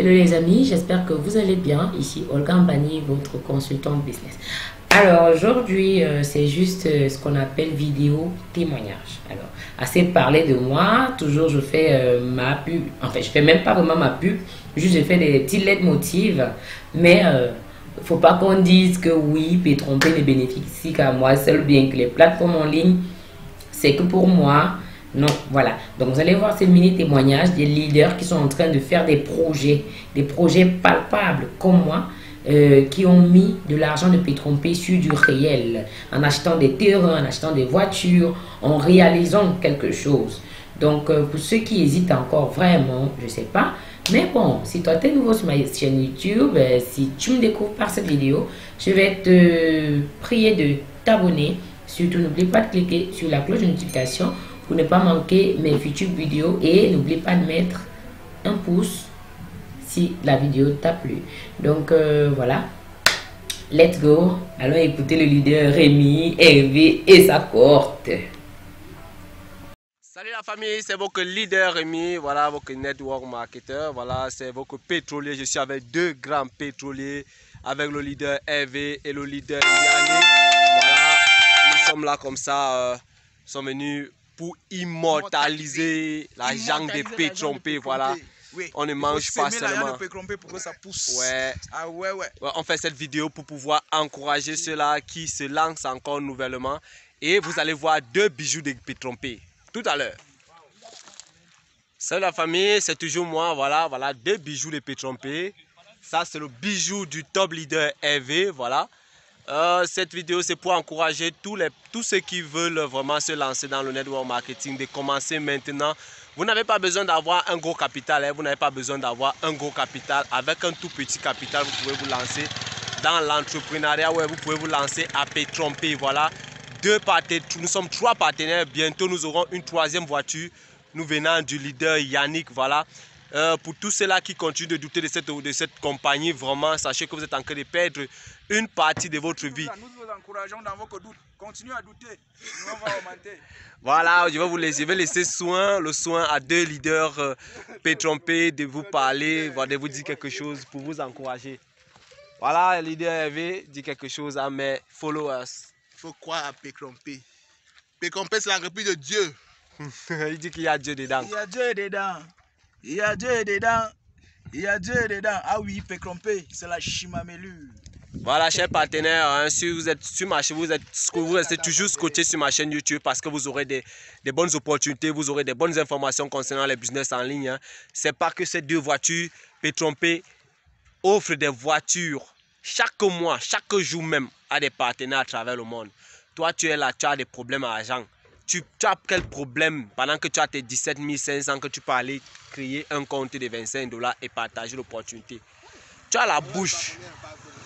Hello les amis, j'espère que vous allez bien. Ici Olga Ambani, votre consultant business. Alors aujourd'hui, c'est juste ce qu'on appelle vidéo témoignage. Alors, assez parlé de moi, toujours je fais ma pub. En fait, je fais même pas vraiment ma pub, juste je fais des petites lettres motives. Mais faut pas qu'on dise que oui, PetronPay ne bénéficie qu'à moi seul, bien que les plateformes en ligne, c'est que pour moi. Non, voilà. Donc, vous allez voir ces mini-témoignages des leaders qui sont en train de faire des projets palpables comme moi, qui ont mis de l'argent de PetronPay sur du réel, en achetant des terrains, en achetant des voitures, en réalisant quelque chose. Donc, pour ceux qui hésitent encore vraiment, je ne sais pas, mais bon, si toi, tu es nouveau sur ma chaîne YouTube, si tu me découvres par cette vidéo, je vais te prier de t'abonner. Surtout, n'oublie pas de cliquer sur la cloche de notification pour ne pas manquer mes futures vidéos, et n'oublie pas de mettre un pouce si la vidéo t'a plu. Donc voilà, let's go, allons écouter le leader Rémi RV et sa cohorte. Salut la famille, c'est votre leader Rémi, voilà votre network marketer, voilà c'est votre pétrolier. Je suis avec deux grands pétroliers, avec le leader RV et le leader Yannick. Voilà, nous sommes là comme ça, nous sommes venus pour immortaliser la jungle de PetronPay, voilà. Oui. On ne mange pas seulement. Pour que ça pousse. Ouais. Ah ouais, ouais. On fait cette vidéo pour pouvoir encourager ceux-là qui se lancent encore nouvellement. Et vous allez voir deux bijoux de PetronPay tout à l'heure. Salut la famille, c'est toujours moi, voilà, voilà, deux bijoux de PetronPay. Ça, c'est le bijou du top leader RV, voilà. Cette vidéo, c'est pour encourager tous ceux qui veulent vraiment se lancer dans le network marketing, de commencer maintenant. Vous n'avez pas besoin d'avoir un gros capital, hein, vous n'avez pas besoin d'avoir un gros capital. Avec un tout petit capital, vous pouvez vous lancer dans l'entrepreneuriat, ouais, vous pouvez vous lancer à PetronPay. Voilà, nous sommes trois partenaires, bientôt nous aurons une troisième voiture, nous venant du leader Yannick, voilà. Pour tous ceux-là qui continuent de douter de cette compagnie, vraiment, sachez que vous êtes en train de perdre une partie de votre vie. Nous vous encourageons dans vos doutes. Continuez à douter. Nous, on va augmenter. Voilà, je vais laisser le soin à deux leaders PetronPay de vous parler, de vous dire quelque chose pour vous encourager. Voilà, le leader RV dit quelque chose à mes followers. Il faut croire à PetronPay. PetronPay, c'est l'entreprise de Dieu. Il dit qu'il y a Dieu dedans. Il y a Dieu dedans. Il y a Dieu dedans, il y a Dieu dedans. Ah oui, PetronPay, c'est la chimamélure. Voilà, chers partenaires, hein, si vous êtes sur ma chaîne, vous restez toujours scotché sur ma chaîne YouTube parce que vous aurez des bonnes opportunités, vous aurez des bonnes informations concernant les business en ligne. Hein. C'est pas que ces deux voitures, PetronPay offre des voitures chaque mois, chaque jour même, à des partenaires à travers le monde. Toi, tu es là, tu as des problèmes à l'argent. Tu as quel problème pendant que tu as tes 17 500 que tu peux aller créer un compte de 25$ et partager l'opportunité? Tu as la bouche.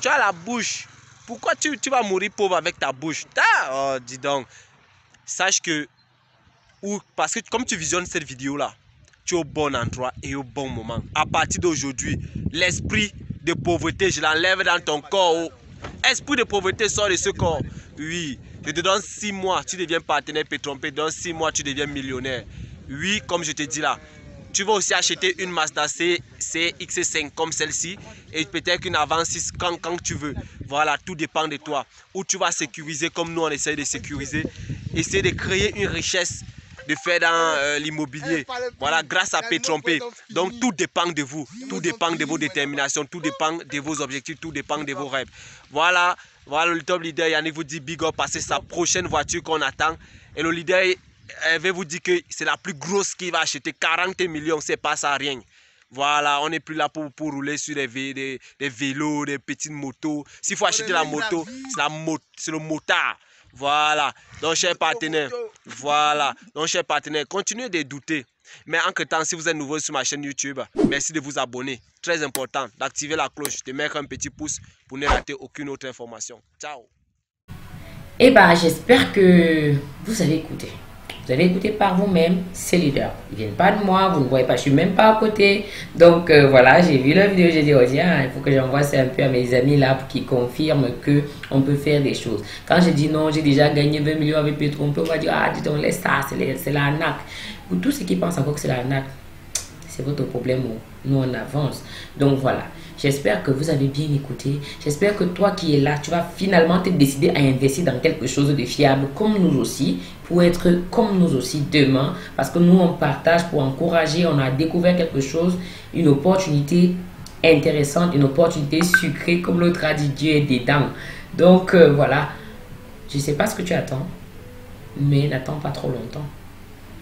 Tu as la bouche. Pourquoi tu vas mourir pauvre avec ta bouche? Oh, dis donc. Sache que... parce que comme tu visionnes cette vidéo-là, tu es au bon endroit et au bon moment. À partir d'aujourd'hui, l'esprit de pauvreté, je l'enlève dans ton corps. Esprit de pauvreté sort de ce corps. Oui. Je te donne 6 mois, tu deviens partenaire PetronPay. Dans 6 mois, tu deviens millionnaire. Oui, comme je te dis là, tu vas aussi acheter une Mazda CX-5 comme celle-ci et peut-être une Avancis quand tu veux. Voilà, tout dépend de toi. Ou tu vas sécuriser comme nous, on essaye de sécuriser. Essayer de créer une richesse, de faire dans l'immobilier. Voilà, grâce à PetronPay. Donc, tout dépend de vous. Tout dépend de vos déterminations. Tout dépend de vos objectifs. Tout dépend de vos rêves. Voilà. Voilà, le top leader Yannick vous dit big up parce que c'est sa prochaine voiture qu'on attend. Et le leader RV vous dit que c'est la plus grosse qu'il va acheter. 40 millions, c'est pas ça, rien. Voilà, on n'est plus là pour rouler sur des vélos, des petites motos. S'il faut acheter la moto, c'est le motard. Voilà. Donc, chers partenaires, continuez de douter. Mais entre-temps, si vous êtes nouveau sur ma chaîne YouTube, merci de vous abonner. Très important d'activer la cloche, de mettre un petit pouce pour ne rater aucune autre information. Ciao. Eh bien, j'espère que vous avez écouté. Vous allez écouter par vous-même, ces leaders. Ils ne viennent pas de moi, vous ne voyez pas, je ne suis même pas à côté. Donc voilà, j'ai vu la vidéo, j'ai dit, oh, tiens, il faut que j'envoie ça un peu à mes amis là pour qu'ils confirment qu'on peut faire des choses. Quand je dis non, j'ai déjà gagné 20 millions avec PetronPay, on va dire, ah, dis donc, laisse ça, c'est l'arnaque. Pour tous ceux qui pensent encore que c'est l'arnaque, c'est votre problème, nous on avance. Donc voilà, j'espère que vous avez bien écouté, j'espère que toi qui es là, tu vas finalement te décider à investir dans quelque chose de fiable comme nous aussi, pour être comme nous aussi demain, parce que nous on partage pour encourager, on a découvert quelque chose, une opportunité intéressante, une opportunité sucrée, comme l'autre a dit, Dieu est dedans. Donc voilà, je ne sais pas ce que tu attends, mais n'attends pas trop longtemps.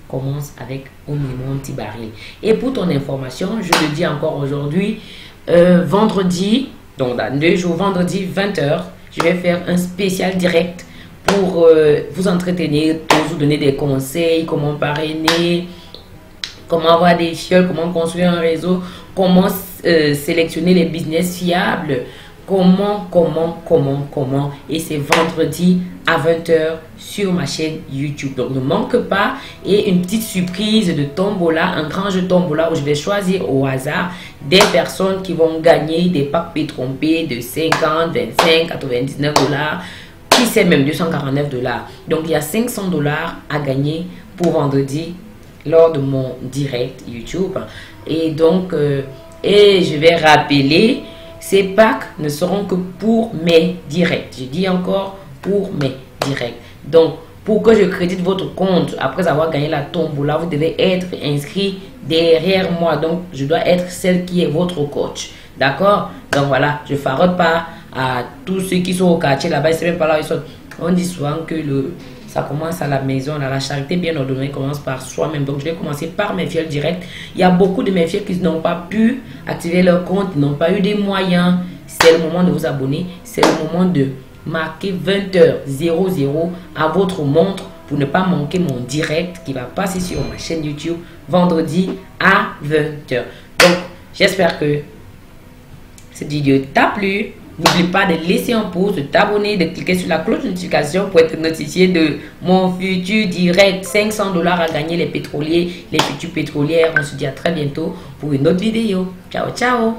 Commence avec au minimum un petit baril. Et pour ton information, je le dis encore aujourd'hui, vendredi, donc dans 2 jours, vendredi 20 h, je vais faire un spécial direct pour vous entretenir, pour vous donner des conseils, comment parrainer, comment avoir des fioles, comment construire un réseau, comment sélectionner les business fiables, comment. Et c'est vendredi à 20 h sur ma chaîne YouTube. Donc ne manque pas, et une petite surprise de tombola, un grand jeu tombola où je vais choisir au hasard des personnes qui vont gagner des packs PetronPay de 50, 25, 99 $, qui sait même 249 $. Donc il y a 500 $ à gagner pour vendredi lors de mon direct YouTube. Et donc et je vais rappeler, ces packs ne seront que pour mes directs. Je dis encore pour mes directs. Donc, pour que je crédite votre compte après avoir gagné la tombola, vous devez être inscrit derrière moi. Donc, je dois être celle qui est votre coach. D'accord? Donc, voilà, je ne ferai pas à tous ceux qui sont au quartier là-bas. Ils ne savent même pas là où ils sont. On dit souvent que ça commence à la maison, à la charité bien ordonnée commence par soi-même. Donc, je vais commencer par mes fioles directes. Il y a beaucoup de mes fioles qui n'ont pas pu activer leur compte, ils n'ont pas eu des moyens. C'est le moment de vous abonner. C'est le moment de marquer 20 h 00 à votre montre pour ne pas manquer mon direct qui va passer sur ma chaîne YouTube vendredi à 20 h. Donc, j'espère que cette vidéo t'a plu. N'oublie pas de laisser un pouce, de t'abonner, de cliquer sur la cloche de notification pour être notifié de mon futur direct. 500 $ à gagner les pétroliers, les futurs pétrolières. On se dit à très bientôt pour une autre vidéo. Ciao, ciao!